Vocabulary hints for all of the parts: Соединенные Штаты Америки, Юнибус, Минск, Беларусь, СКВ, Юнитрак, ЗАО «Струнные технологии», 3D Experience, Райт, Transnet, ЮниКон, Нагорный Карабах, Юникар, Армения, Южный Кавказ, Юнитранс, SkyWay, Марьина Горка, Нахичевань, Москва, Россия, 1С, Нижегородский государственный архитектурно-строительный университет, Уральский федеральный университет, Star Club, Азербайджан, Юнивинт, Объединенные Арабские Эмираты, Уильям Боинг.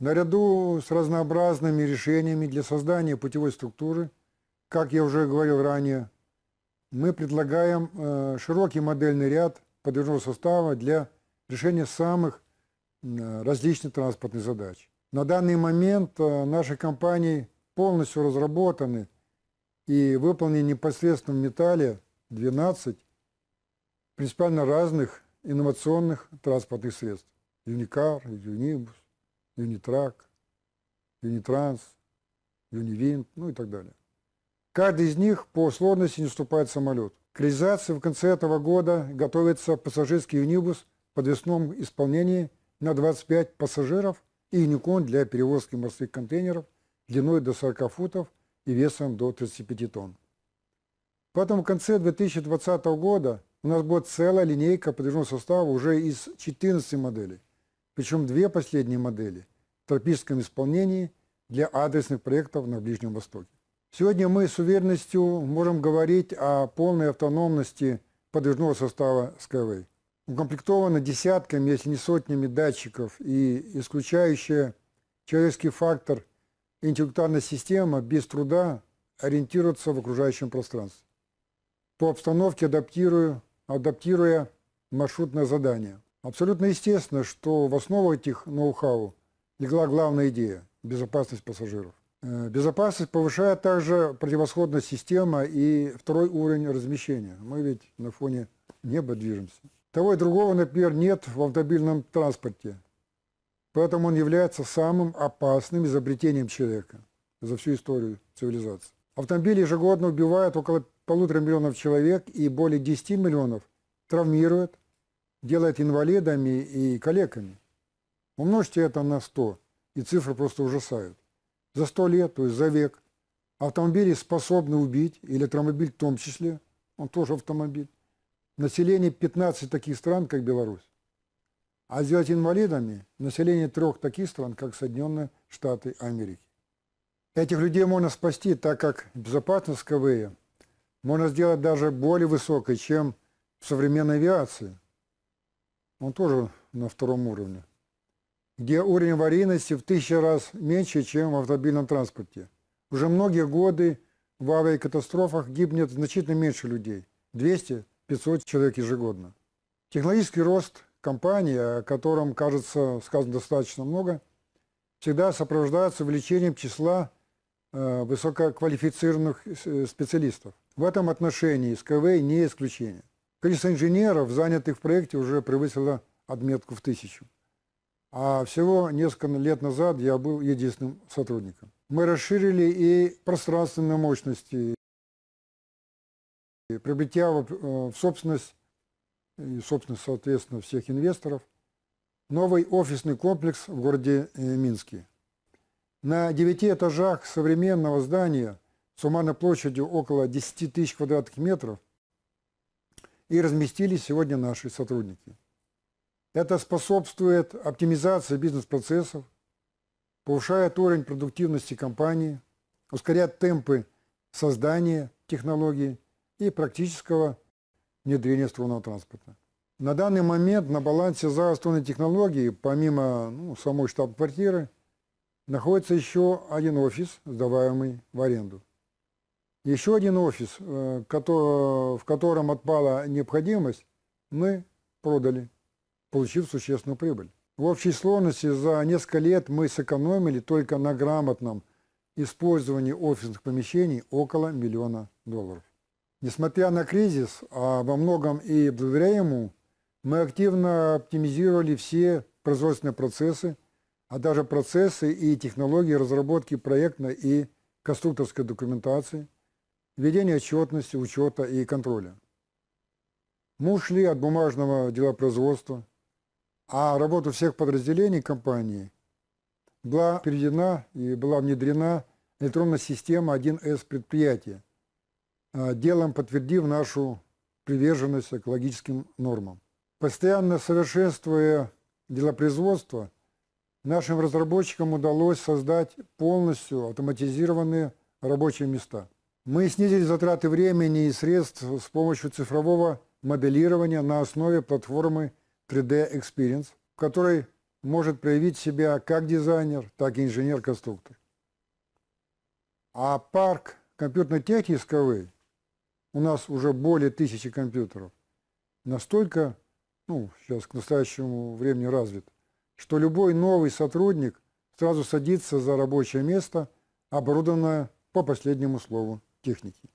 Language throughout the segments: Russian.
Наряду с разнообразными решениями для создания путевой структуры, как я уже говорил ранее, мы предлагаем широкий модельный ряд подвижного состава для решения самых различных транспортных задач. На данный момент наши компании полностью разработаны и выполнены непосредственно в металле 12 принципиально разных инновационных транспортных средств. Юникар, Юнибус, Юнитрак, Юнитранс, Юнивинт, ну и так далее. Каждый из них по сложности не уступает самолету. К реализации в конце этого года готовится пассажирский Юнибус в подвесном исполнении на 25 пассажиров и ЮниКон для перевозки морских контейнеров длиной до 40 футов и весом до 35 тонн. Потом в конце 2020 года у нас будет целая линейка подвижного состава уже из 14 моделей. Причем две последние модели в тропическом исполнении для адресных проектов на Ближнем Востоке. Сегодня мы с уверенностью можем говорить о полной автономности подвижного состава SkyWay. Укомплектовано десятками, если не сотнями датчиков и исключающая человеческий фактор интеллектуальная система без труда ориентируется в окружающем пространстве, по обстановке адаптируя маршрутное задание. Абсолютно естественно, что в основу этих ноу-хау легла главная идея – безопасность пассажиров. Безопасность повышает также противосходная система и второй уровень размещения. Мы ведь на фоне неба движемся. Того и другого, например, нет в автомобильном транспорте. Поэтому он является самым опасным изобретением человека за всю историю цивилизации. Автомобили ежегодно убивают около 1,5 миллиона человек и более 10 миллионов травмируют, делают инвалидами и калеками. Умножьте это на 100, и цифры просто ужасают. За 100 лет, то есть за век, автомобили способны убить, или электромобиль в том числе, он тоже автомобиль. Население 15 таких стран, как Беларусь. А сделать инвалидами население 3 таких стран, как Соединенные Штаты Америки. Этих людей можно спасти, так как безопасность КВЭ можно сделать даже более высокой, чем в современной авиации. Он тоже на 2 уровне, где уровень аварийности в 1000 раз меньше, чем в автомобильном транспорте. Уже многие годы в авиакатастрофах гибнет значительно меньше людей – 200-300. 500 человек ежегодно. Технологический рост компании, о котором, кажется, сказано достаточно много, всегда сопровождается увеличением числа высококвалифицированных специалистов. В этом отношении SkyWay не исключение. Количество инженеров, занятых в проекте, уже превысило отметку в 1000. А всего несколько лет назад я был единственным сотрудником. Мы расширили и пространственные мощности, приобретя в собственность, соответственно, всех инвесторов, новый офисный комплекс в городе Минске. На 9 этажах современного здания с суммарной площадью около 10 тысяч квадратных метров и разместились сегодня наши сотрудники. Это способствует оптимизации бизнес-процессов, повышает уровень продуктивности компании, ускоряет темпы создания технологий и практического внедрения струнного транспорта. На данный момент на балансе ЗАО «Струнные технологии», помимо самой штаб-квартиры, находится еще один офис, сдаваемый в аренду. Еще один офис, в котором отпала необходимость, мы продали, получив существенную прибыль. В общей сложности за несколько лет мы сэкономили только на грамотном использовании офисных помещений около $1 миллион. Несмотря на кризис, а во многом и благодаря ему, мы активно оптимизировали все производственные процессы, а даже процессы и технологии разработки проектной и конструкторской документации, ведения отчетности, учета и контроля. Мы ушли от бумажного делопроизводства, а работа всех подразделений компании была переведена и была внедрена электронная система 1С предприятия, делом подтвердив нашу приверженность экологическим нормам. Постоянно совершенствуя делопроизводство, нашим разработчикам удалось создать полностью автоматизированные рабочие места. Мы снизили затраты времени и средств с помощью цифрового моделирования на основе платформы 3D Experience, в которой может проявить себя как дизайнер, так и инженер-конструктор. А парк компьютерной техники СКВ, у нас уже более 1000 компьютеров, настолько, сейчас к настоящему времени развит, что любой новый сотрудник сразу садится за рабочее место, оборудованное по последнему слову техники.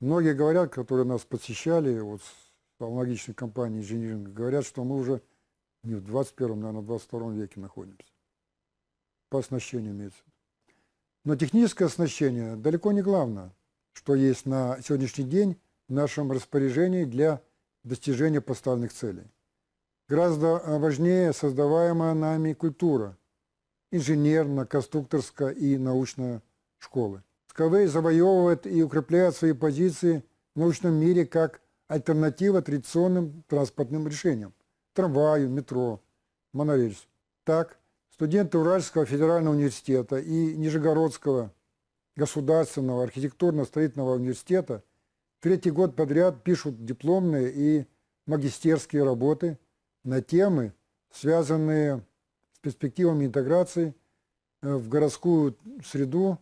Многие говорят, которые нас посещали, вот аналогичные компании инжиниринга, говорят, что мы уже не в 21-м, наверное, в 22 веке находимся. По оснащению имеется. Но техническое оснащение далеко не главное, что есть на сегодняшний день в нашем распоряжении для достижения поставленных целей. Гораздо важнее создаваемая нами культура, инженерно-конструкторская и научная школы. СКВ завоевывает и укрепляет свои позиции в научном мире как альтернатива традиционным транспортным решениям – трамваю, метро, монорельсу. Так, студенты Уральского федерального университета и Нижегородского государственного архитектурно-строительного университета третий год подряд пишут дипломные и магистерские работы на темы, связанные с перспективами интеграции в городскую среду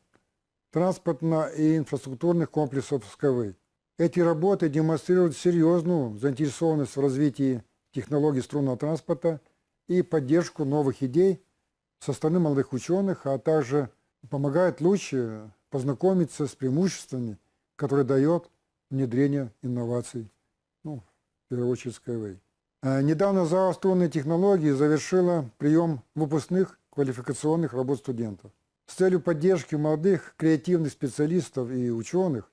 транспортно- и инфраструктурных комплексов СКВ. Эти работы демонстрируют серьезную заинтересованность в развитии технологий струнного транспорта и поддержку новых идей со стороны молодых ученых, а также помогают лучше познакомиться с преимуществами, которые дает внедрение инноваций, в первую очередь SkyWay. Недавно ЗАО «Струнные технологии» завершила прием выпускных квалификационных работ студентов. С целью поддержки молодых креативных специалистов и ученых,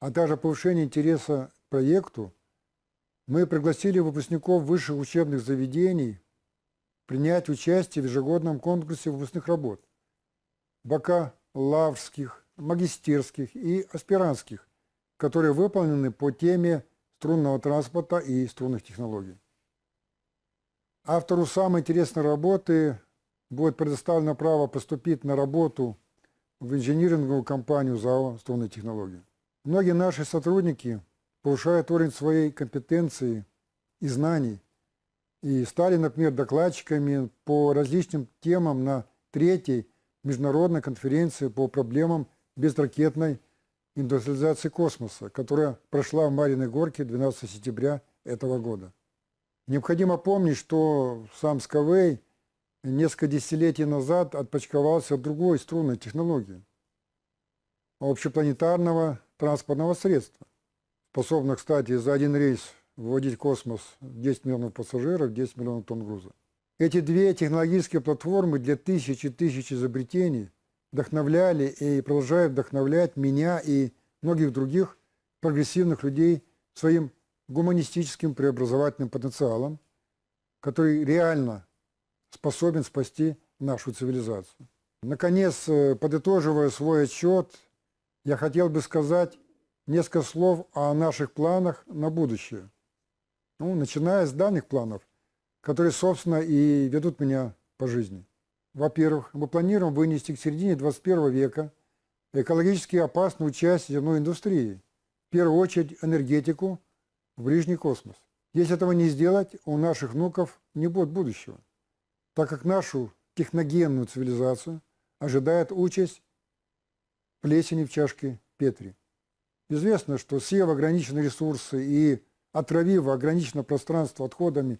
а также повышения интереса к проекту, мы пригласили выпускников высших учебных заведений принять участие в ежегодном конкурсе выпускных работ бакалаврских, магистерских и аспирантских, которые выполнены по теме струнного транспорта и струнных технологий. Автору самой интересной работы будет предоставлено право поступить на работу в инжиниринговую компанию ЗАО «Струнные технологии». Многие наши сотрудники повышают уровень своей компетенции и знаний и стали, например, докладчиками по различным темам на 3-й международной конференции по проблемам безракетной индустриализации космоса, которая прошла в Марьиной Горке 12 сентября этого года. Необходимо помнить, что сам SkyWay несколько десятилетий назад отпочковался от другой струнной технологии – общепланетарного транспортного средства, способного, кстати, за один рейс вводить в космос 10 миллионов пассажиров, 10 миллионов тонн груза. Эти две технологические платформы для тысяч и тысяч изобретений вдохновляли и продолжают вдохновлять меня и многих других прогрессивных людей своим гуманистическим преобразовательным потенциалом, который реально способен спасти нашу цивилизацию. Наконец, подытоживая свой отчет, я хотел бы сказать несколько слов о наших планах на будущее. Начиная с данных планов, которые, собственно, и ведут меня по жизни. Во-первых, мы планируем вынести к середине 21 века экологически опасную часть земной индустрии, в первую очередь энергетику, в ближний космос. Если этого не сделать, у наших внуков не будет будущего, так как нашу техногенную цивилизацию ожидает участь плесени в чашке Петри. Известно, что съев ограниченные ресурсы и отравив ограниченное пространство отходами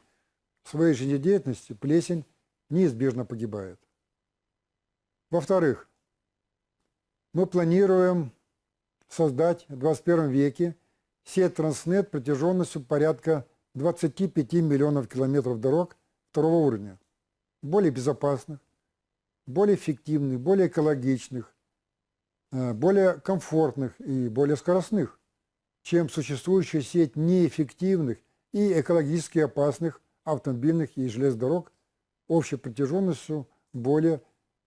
своей жизнедеятельности, плесень неизбежно погибает. Во-вторых, мы планируем создать в 21 веке сеть Transnet протяженностью порядка 25 миллионов километров дорог второго уровня, более безопасных, более эффективных, более экологичных, более комфортных и более скоростных, чем существующая сеть неэффективных и экологически опасных автомобильных и железных дорог общей протяженностью более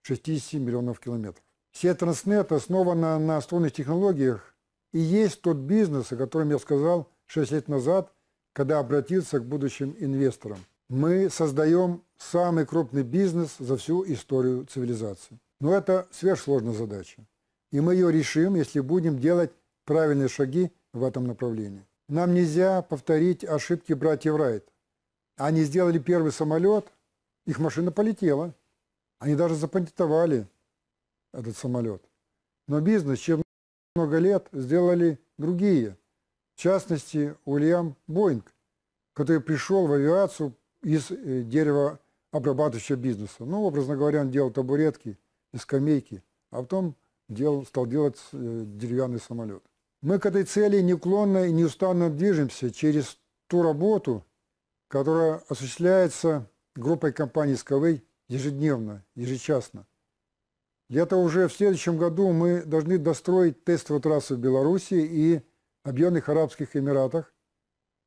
60 миллионов километров. Сеть Transnet основана на струнных технологиях и есть тот бизнес, о котором я сказал 6 лет назад, когда обратился к будущим инвесторам. Мы создаем самый крупный бизнес за всю историю цивилизации. Но это сверхсложная задача. И мы ее решим, если будем делать правильные шаги в этом направлении. Нам нельзя повторить ошибки братьев Райт. Они сделали первый самолет, Их машина полетела. Они даже запатентовали этот самолет. Но бизнес через много лет сделали другие. В частности, Уильям Боинг, который пришел в авиацию из деревообрабатывающего бизнеса. Ну, образно говоря, он делал табуретки и скамейки, а потом стал делать деревянный самолет. Мы к этой цели неуклонно и неустанно движемся через ту работу, которая осуществляется группой компании SkyWay ежедневно, ежечасно. Где-то уже в следующем году мы должны достроить тестовую трассу в Беларуси и Объединенных Арабских Эмиратах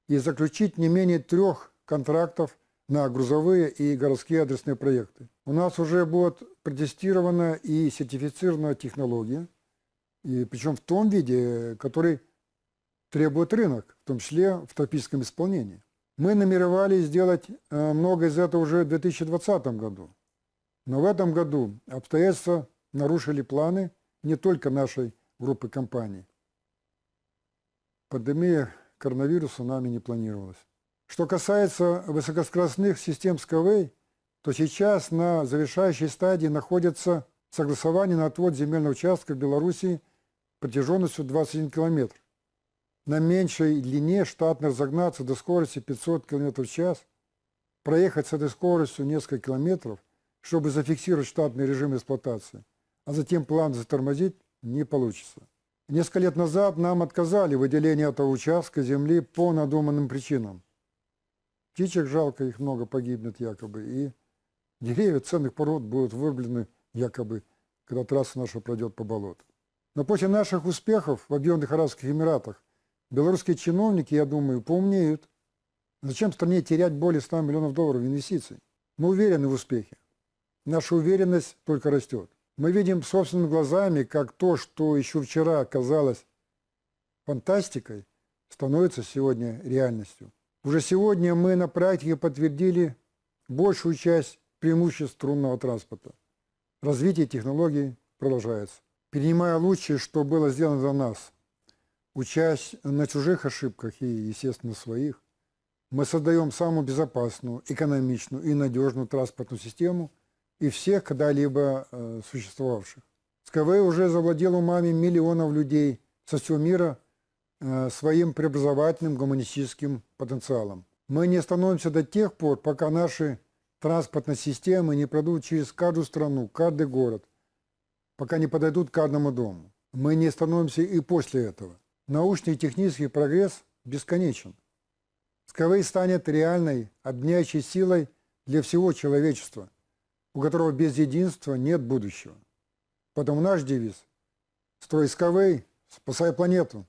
и заключить не менее 3 контрактов на грузовые и городские адресные проекты. У нас уже будет протестирована и сертифицирована технология, и причем в том виде, который требует рынок, в том числе в тропическом исполнении. Мы намеревались сделать много из этого уже в 2020 году. Но в этом году обстоятельства нарушили планы не только нашей группы компаний. Пандемия коронавируса нами не планировалась. Что касается высокоскоростных систем SkyWay, то сейчас на завершающей стадии находится согласование на отвод земельного участка в Беларуси протяженностью 21 километр. На меньшей длине штатно разогнаться до скорости 500 км в час, проехать с этой скоростью несколько километров, чтобы зафиксировать штатный режим эксплуатации, а затем план затормозить не получится. Несколько лет назад нам отказали в выделении этого участка земли по надуманным причинам. Птичек жалко, их много погибнет якобы, и деревья ценных пород будут вырублены якобы, когда трасса наша пройдет по болоту. Но после наших успехов в Объединенных Арабских Эмиратах белорусские чиновники, я думаю, поумнеют. Зачем стране терять более 100 миллионов долларов инвестиций? Мы уверены в успехе. Наша уверенность только растет. Мы видим собственными глазами, как то, что еще вчера казалось фантастикой, становится сегодня реальностью. Уже сегодня мы на практике подтвердили большую часть преимуществ струнного транспорта. Развитие технологий продолжается. Перенимая лучшее, что было сделано за нас, учась на чужих ошибках и, естественно, своих, мы создаем самую безопасную, экономичную и надежную транспортную систему и всех когда-либо существовавших. SkyWay уже завладел умами миллионов людей со всего мира своим преобразовательным гуманистическим потенциалом. Мы не остановимся до тех пор, пока наши транспортные системы не пройдут через каждую страну, каждый город, пока не подойдут к каждому дому. Мы не остановимся и после этого. Научный и технический прогресс бесконечен. SkyWay станет реальной, объединяющей силой для всего человечества, у которого без единства нет будущего. Поэтому наш девиз – «Строй SkyWay, спасай планету».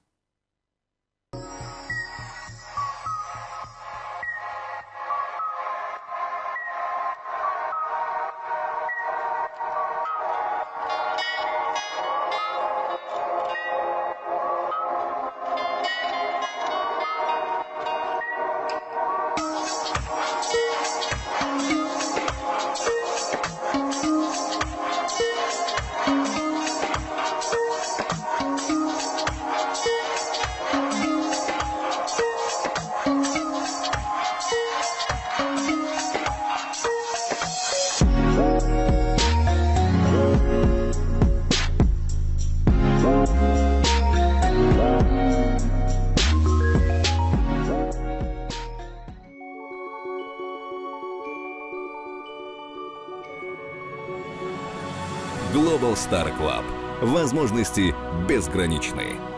Star Club. Возможности безграничны.